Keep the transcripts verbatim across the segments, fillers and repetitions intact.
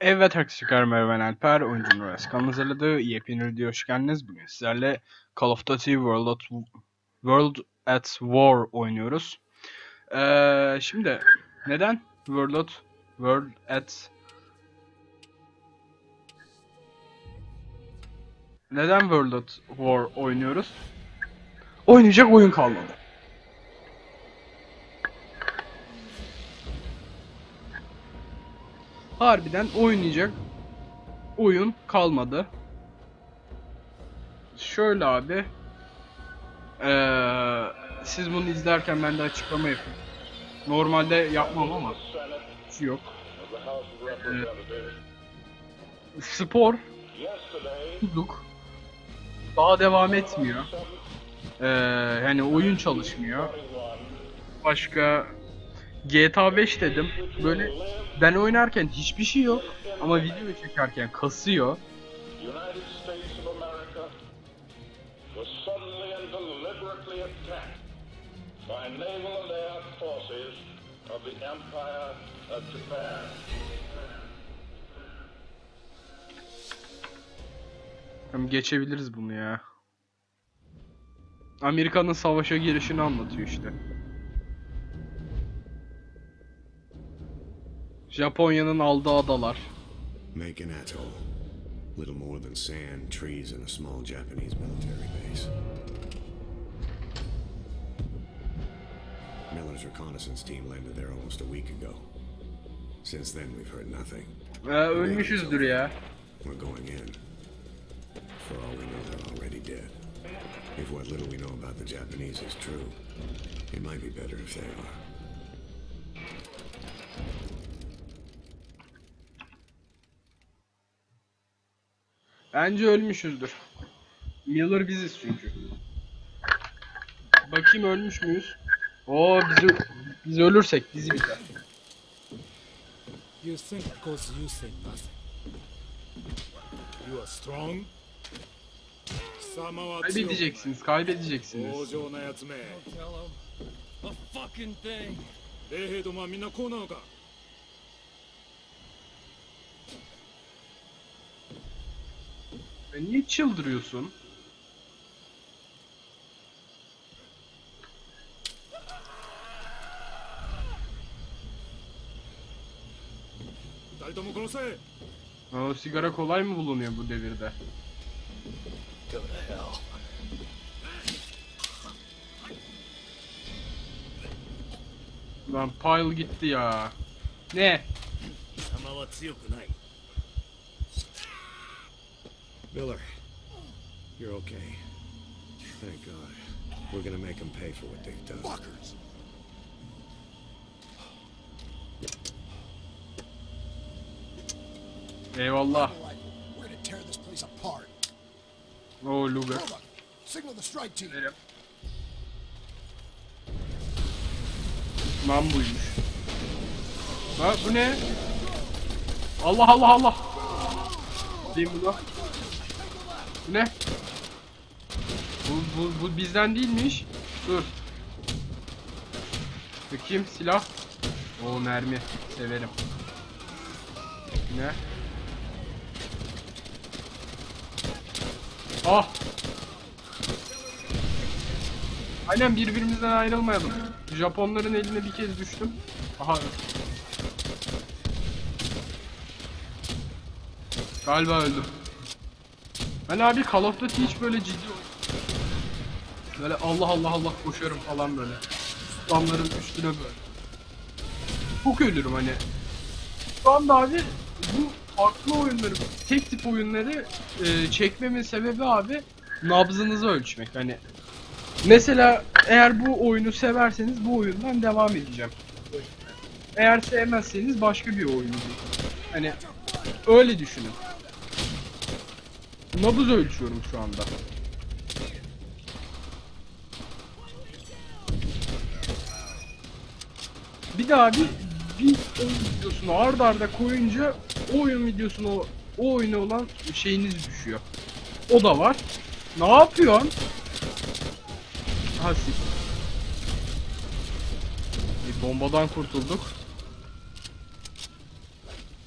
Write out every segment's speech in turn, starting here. Evet arkadaşlar, merhaba, ben Alper, oyuncu üniversite kanalını hazırladı. Yepyeni videoya hoş geldiniz. Bugün sizlerle Call of Duty World at, World at War oynuyoruz. Ee, şimdi neden World at World at Neden World at War oynuyoruz? Oynayacak oyun kalmadı. Harbiden oynayacak oyun kalmadı. Şöyle abi, ee, siz bunu izlerken ben de açıklama yapayım. Normalde yapmam ama hiç yok. Ee, spor tutuk daha devam etmiyor. Ee, yani oyun çalışmıyor. Başka G T A beş dedim. Böyle ben oynarken hiçbir şey yok ama video çekerken kasıyor. Hem geçebiliriz bunu ya. Amerika'nın savaşa girişini anlatıyor işte. Japonya'nın aldığı adalar. Make an atoll, little more than sand, trees and a small Japanese military base. Miller's reconnaissance team landed there almost a week ago. Since then we've heard nothing. Ee, ölmüşüzdür ya. We're going in. For all we know they're already dead. If what little we know about the Japanese is true, it might be better if they are. Bence ölmüşüzdür. Miller biziz çünkü. Bakayım ölmüş müyüz? Oo, biz, biz ölürsek bizi biter. You think because you said nothing. You are strong. Kaybedeceksiniz, kaybedeceksiniz. A fucking thing. Niye çıldırıyorsun? Aa, sigara kolay mı bulunuyor bu devirde? Lan pile gitti ya. Ne? Miller, you're okay. Thank God. We're gonna make them pay for what they've done. Fuckers. Eyvallah. We're gonna tear this place apart. Oh, Luger. Signal the strike team. Lan buymuş. Ha, bu ne? Allah Allah Allah. Değil mi lan? Ne? Bu, bu, bu bizden değilmiş. Dur. Bakayım silah. O mermi. Severim. Ne? Ah! Aynen, birbirimizden ayrılmayalım. Japonların eline bir kez düştüm. Aha. Galiba öldüm. Ben abi Call of Duty hiç böyle ciddi olmuyor. Böyle Allah Allah Allah koşuyorum falan böyle. Adamların üstüne böyle. Çok ölürüm hani. Şu anda abi bu farklı oyunları, tek tip oyunları e, çekmemin sebebi abi nabzınızı ölçmek. Hani mesela eğer bu oyunu severseniz bu oyundan devam edeceğim. Eğer sevmezseniz başka bir oyun. Hani öyle düşünün. Nabız ölçüyorum şu anda. Bir daha bir, bir oyun videosunu arda arda koyunca o oyun videosunu o, o oyuna olan şeyiniz düşüyor. O da var. Ne yapıyorsun? Hasil. Bir bombadan kurtulduk.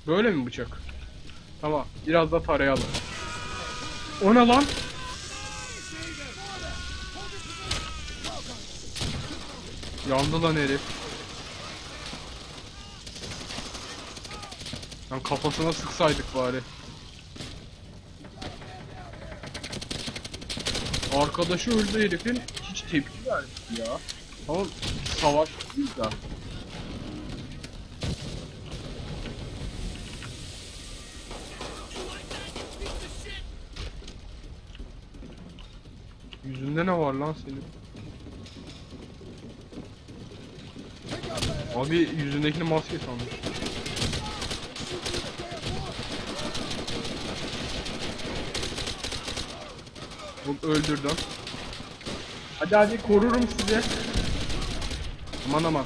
Böyle mi bıçak? Tamam, biraz da tarayalım. O ne lan? Yandı lan herif. Lan kafasına sıksaydık bari. Arkadaşı öldü herifin, hiç tepki vermedi ya. Tamam, savaş değil de. Yüzünde ne var lan senin? Abi yüzündekini maske sandım. Bunu öldürdüm. Hadi hadi, korurum sizi. Aman aman.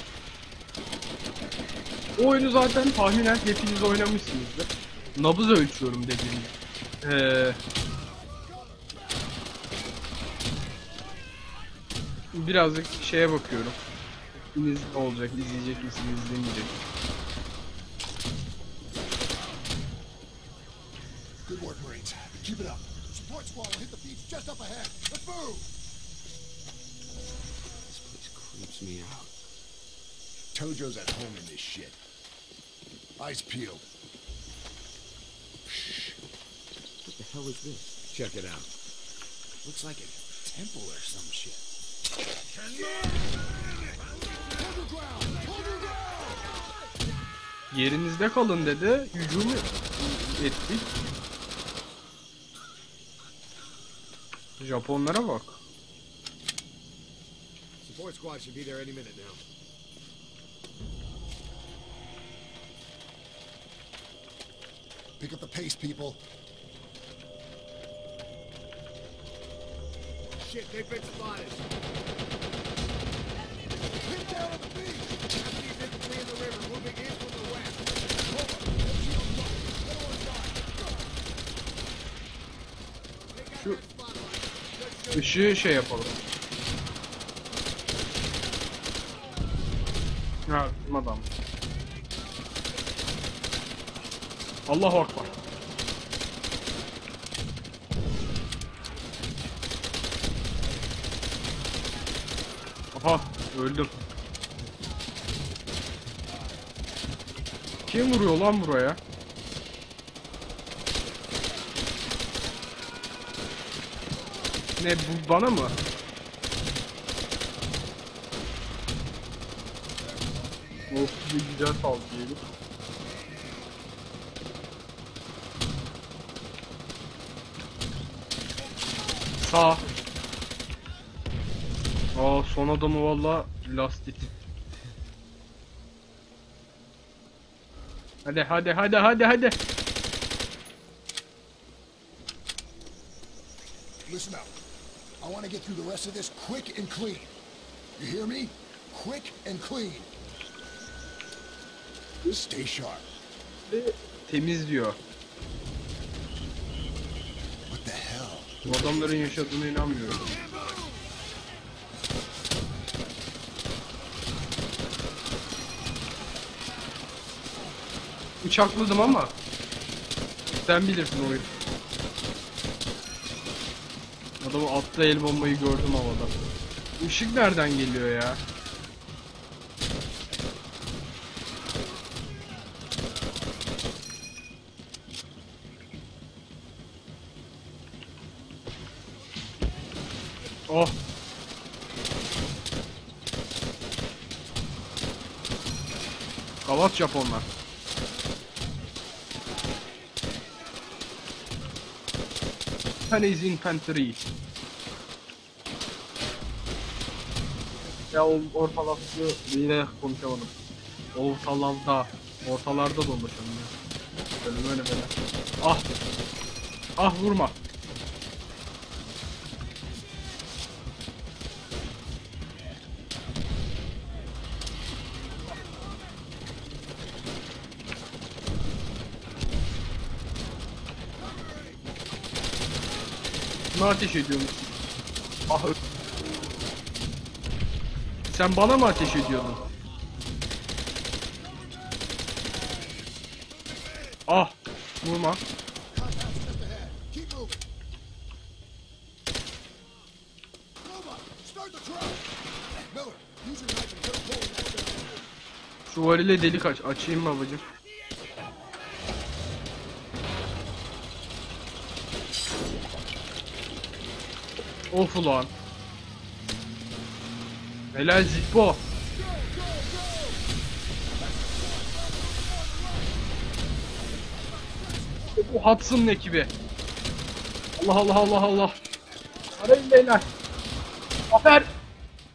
O oyunu zaten tahminen hepiniz oynamışsınızdır. Nabız ölçüyorum dediğim gibi. Ee, birazcık şeye bakıyorum. İkiniz olacak, izleyecek misiniz, izlemeyecek. Good work, Marines. Keep it up. Support squad will hit the beach just up ahead. Let's move. This place creeps me out. Tojo's at home in this shit. Eyes peeled. Shh. What the hell is this? Check it out. Looks like a temple or some shit. Yerinizde kalın dedi, hücum ettik. Japonlara bak. Pick up the pace, people. Shit, they've been spotted. Hit down on the beach. Infantry in the river, moving in from the west. Hold up, let's see them look. They don't want to die. They got that spotlight. Işığı şey yapalım. Ha, madam. Allahu Akbar. Aha, öldüm. Kim vuruyor lan buraya? Ne bu, bana mı? Of, bir güzel saldı yedik. Sağ. Aa, son adamı valla lastik. Hadi hadi hadi hadi hadi. Listen up. I want to get through the rest of this quick and clean. You hear me? Quick and clean. Stay sharp. Temiz diyor. What the hell? Bu adamların yaşadığına inanmıyorum. Uçakladım ama sen bilirsin oyun. Adamı attığı el bombayı gördüm havada. Işık nereden geliyor ya? Oh. Kavat Japonlar. Japanese infantry. Ya o ortalıklı yine konuşamadım. Ortalarda, ortalarda dolaşalım ya. Böyle böyle böyle. Ah! Ah vurma! Bana ateş ediyormuş. Ah, sen bana mı ateş ediyordun? Ah, vurma. Şu varile delik aç. Açayım mı babacığım? Of ulan. Helal Zippo. Bu Hudson'ın ekibi. Allah Allah Allah Allah. Arayın beyler. Afer.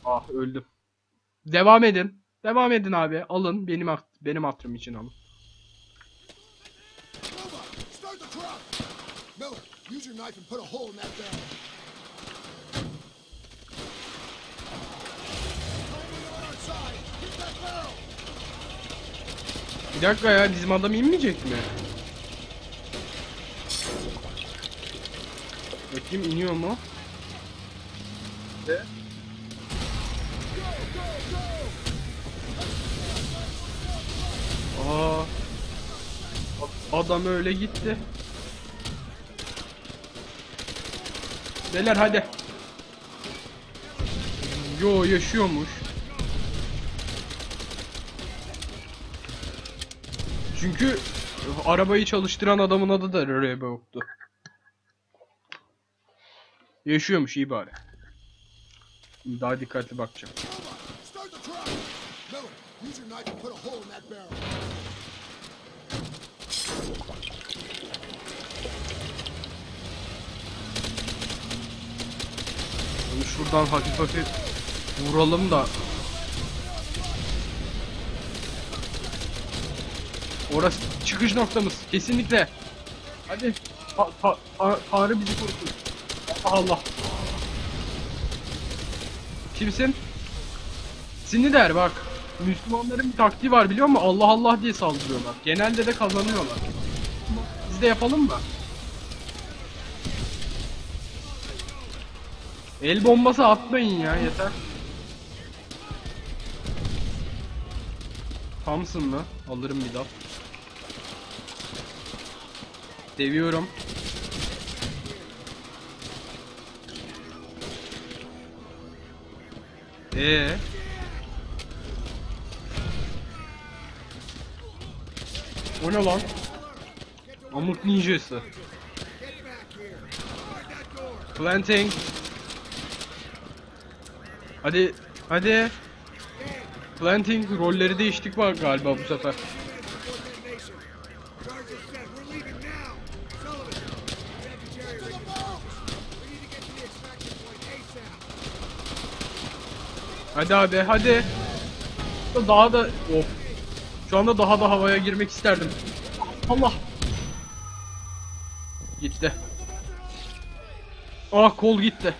Ah öldüm. Devam edin. Devam edin abi. Alın benim benim hatırım için alın. Bir dakika ya, bizim adam inmeyecek mi? Bakayım iniyor mu? De. Aa, adam öyle gitti. Beyler hadi. Yo, yaşıyormuş. Çünkü arabayı çalıştıran adamın adı da Rebok'tu. Yaşıyormuş, iyi bari. Daha dikkatli bakacağım. Onu şuradan hafif hafif vuralım da. Orası çıkış noktamız kesinlikle. Hadi ta ta ta Tanrı bizi korusun. Allah. Kimsin? Sinider bak. Müslümanların bir taktiği var biliyor musun? Allah Allah diye saldırıyorlar. Genelde de kazanıyorlar. Biz de yapalım mı? El bombası atmayın ya, yeter. Thompson mı? Alırım bir daha. Seviyorum. Ee. O ne lan? Amut ninjası. Planting. Hadi, hadi. Planting rolleri değiştik var galiba bu sefer. Hadi abi, hadi. Daha da of. Şu anda daha da havaya girmek isterdim. Allah. Gitti. Ah, kol gitti.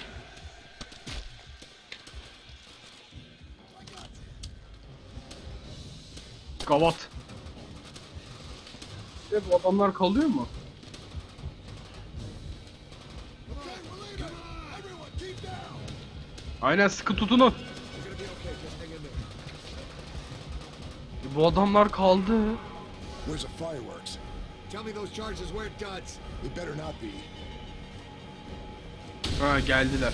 Kavat. E, bu adamlar kalıyor mu? Aynen, sıkı tutunu. E, bu adamlar kaldı. Ha, geldiler.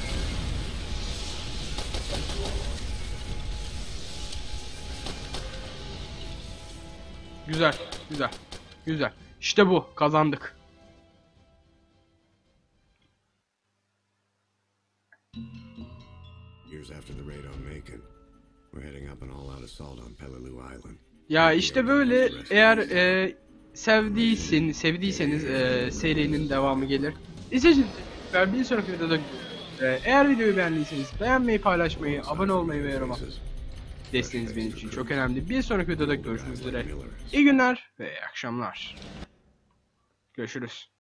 Güzel, güzel, güzel. İşte bu, kazandık. Ya işte böyle, eğer e, sevdiyseniz, sevdiyseniz e, serinin devamı gelir. İzlediğiniz için bir sonraki videoda e, eğer videoyu beğendiyseniz beğenmeyi, paylaşmayı, abone olmayı ve yorum atmayı. Desteğiniz benim için çok önemli. Bir sonraki videoda görüşmek üzere. İyi günler ve iyi akşamlar. Görüşürüz.